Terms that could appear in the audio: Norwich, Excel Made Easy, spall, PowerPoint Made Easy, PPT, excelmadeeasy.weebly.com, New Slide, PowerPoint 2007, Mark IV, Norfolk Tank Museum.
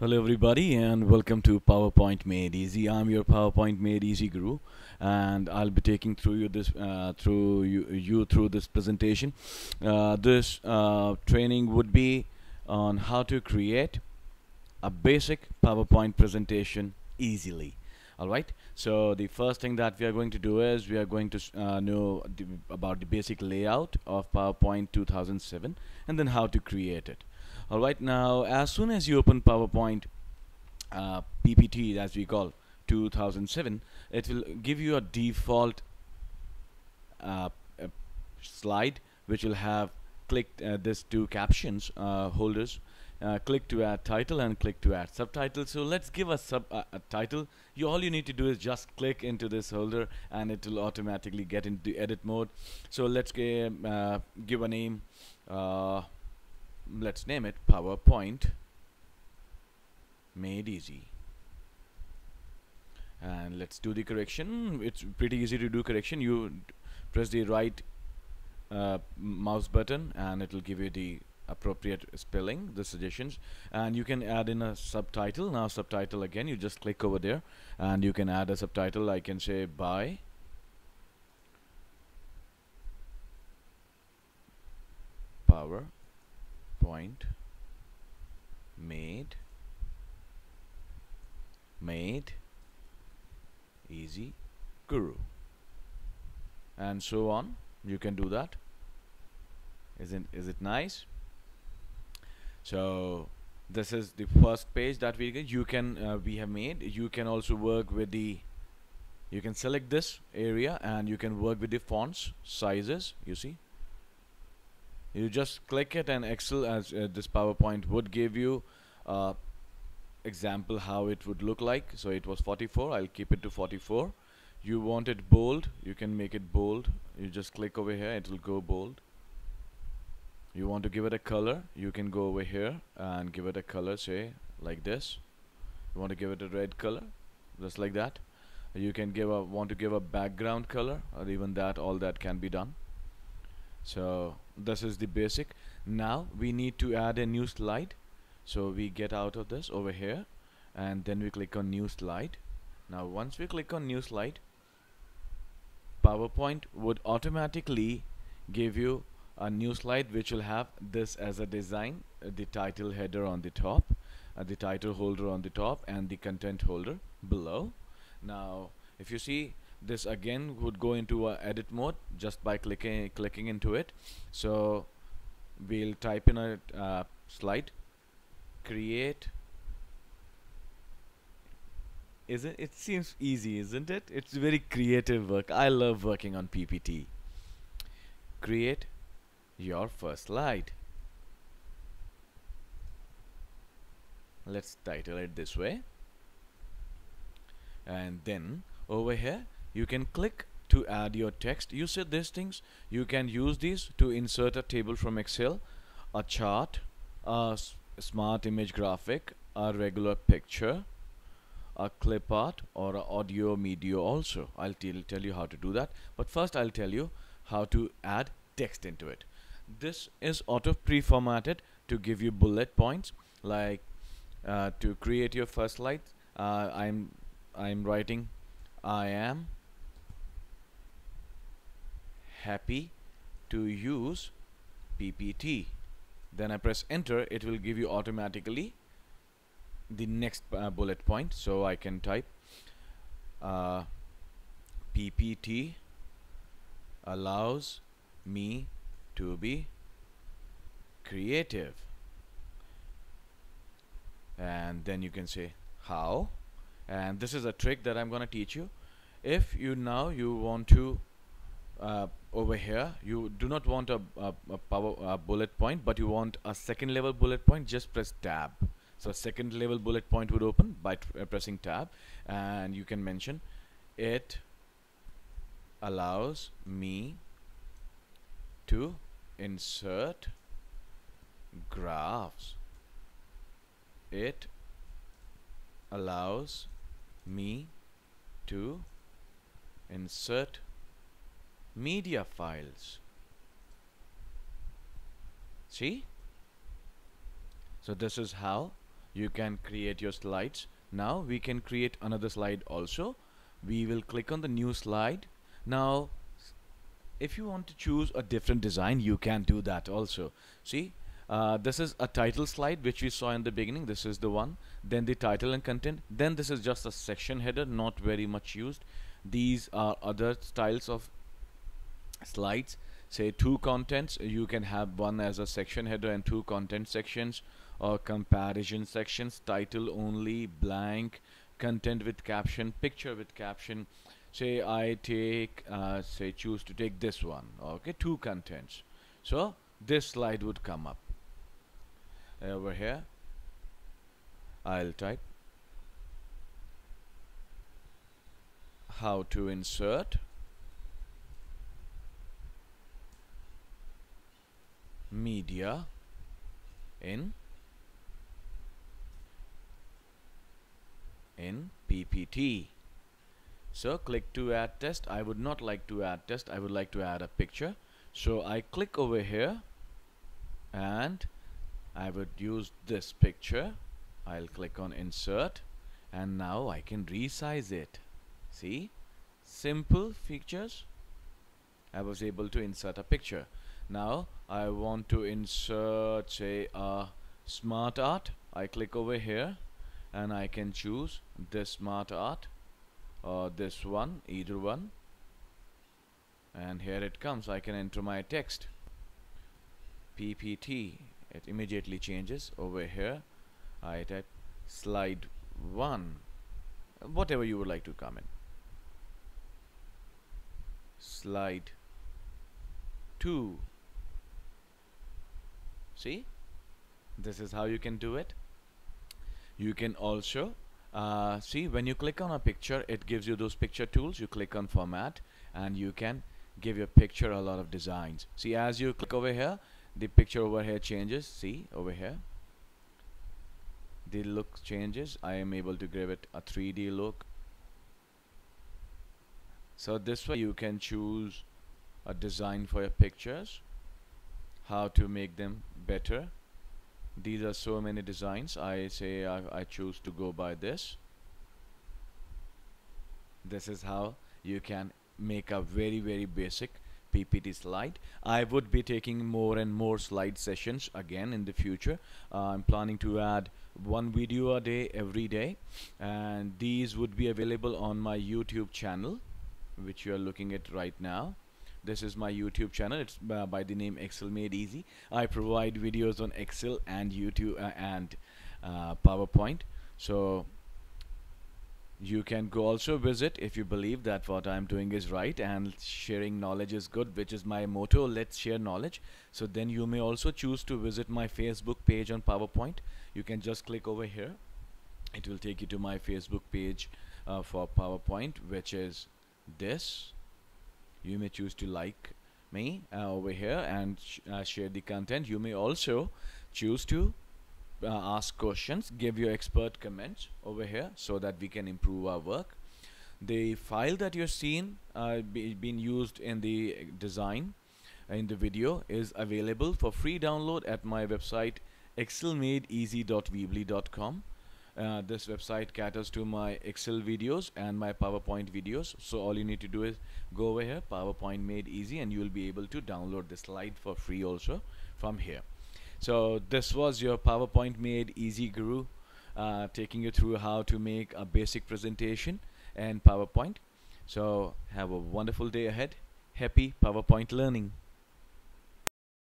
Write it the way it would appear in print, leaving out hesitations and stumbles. Hello everybody and welcome to PowerPoint Made Easy. I'm your PowerPoint Made Easy guru and I'll be taking you through this presentation. This training would be on how to create a basic PowerPoint presentation easily. Alright, so the first thing that we are going to do is we are going to know about the basic layout of PowerPoint 2007 and then how to create it. Alright, now as soon as you open PowerPoint PPT, as we call 2007, it will give you a default slide which will have clicked these two captions holders. Click to add title and click to add subtitle. So let's give a title. All you need to do is just click into this holder and it will automatically get into edit mode. So let's give a name. Let's name it PowerPoint Made Easy. And let's do the correction. It's pretty easy to do correction. You press the right mouse button and it will give you the appropriate spelling, the suggestions, and you can add in a subtitle. Now subtitle, again you just click over there and you can add a subtitle. I can say by PowerPoint made easy guru, and so on. You can do that. Is it nice? So this is the first page that we have made. You can also work with you can select this area and you can work with the fonts, sizes. You see, you just click it and Excel, as this PowerPoint would give you example how it would look like. So it was 44. I'll keep it to 44. You want it bold, you can make it bold. You just click over here, it will go bold. You want to give it a color, you can go over here and give it a color, say like this. You want to give it a red color, just like that. You can want to give a background color, or even that, all that can be done. So this is the basic. Now we need to add a new slide. So we get out of this over here and then we click on new slide. Now once we click on new slide, PowerPoint would automatically give you a new slide which will have this as a design, the title header on the top, the title holder on the top, and the content holder below. Now if you see, this again would go into edit mode just by clicking into it. So we'll type in a slide, create. It seems easy, isn't it? It's very creative work. I love working on PPT. Create your first slide. Let's title it this way, and then over here you can click to add your text. You see these things, you can use these to insert a table from Excel, a chart, a smart image graphic, a regular picture, a clip art, or a audio media also. I'll tell you how to do that, but first I'll tell you how to add text into it. This is auto pre-formatted to give you bullet points, like to create your first slide. I'm writing, I am happy to use PPT. Then I press enter, it will give you automatically the next bullet point. So I can type PPT allows me to be creative, and then you can say how. And this is a trick that I'm gonna teach you. If you want to over here, you do not want a bullet point, but you want a second level bullet point, just press tab. So second level bullet point would open by pressing tab, and you can mention it allows me to insert graphs. It allows me to insert media files. See? So this is how you can create your slides. Now we can create another slide also. We will click on the new slide. Now if you want to choose a different design, you can do that also. See, this is a title slide which we saw in the beginning. This is the one, then the title and content, then this is just a section header, not very much used. These are other styles of slides. Say two contents, you can have one as a section header and two content sections, or comparison sections, title only, blank, content with caption, picture with caption. Say I take choose to take this one. Okay, two contents. So this slide would come up over here. I'll type how to insert media in PPT. So click to add text. I would not like to add text, I would like to add a picture. So I click over here and I would use this picture. I'll click on insert and now I can resize it. See, simple features. I was able to insert a picture. Now I want to insert, say, a smart art. I click over here and I can choose this smart art or this one, either one, and here it comes. I can enter my text, PPT. It immediately changes. Over here I type slide 1, whatever you would like to comment, slide 2. See, this is how you can do it. You can also see, when you click on a picture, it gives you those picture tools. You click on format and you can give your picture a lot of designs. See, as you click over here, the picture over here changes. See, over here the look changes. I am able to give it a 3D look. So this way you can choose a design for your pictures, how to make them better. These are so many designs. I choose to go by this. This is how you can make a very, very basic PPT slide. I would be taking more and more slide sessions again in the future. I'm planning to add one video a day every day, and these would be available on my YouTube channel, which you are looking at right now. This is my YouTube channel. It's by the name Excel Made Easy. I provide videos on Excel and YouTube and PowerPoint. So you can go also visit if you believe that what I'm doing is right and sharing knowledge is good, which is my motto. Let's share knowledge. So then you may also choose to visit my Facebook page on PowerPoint. You can just click over here. It will take you to my Facebook page for PowerPoint, which is this. You may choose to like me over here and share the content. You may also choose to ask questions, give your expert comments over here so that we can improve our work. The file that you're seeing being used in the design in the video is available for free download at my website excelmadeeasy.weebly.com. This website caters to my Excel videos and my PowerPoint videos. So all you need to do is go over here, PowerPoint Made Easy, and you will be able to download the slide for free also from here. So this was your PowerPoint Made Easy guru taking you through how to make a basic presentation in PowerPoint. So have a wonderful day ahead. Happy PowerPoint learning.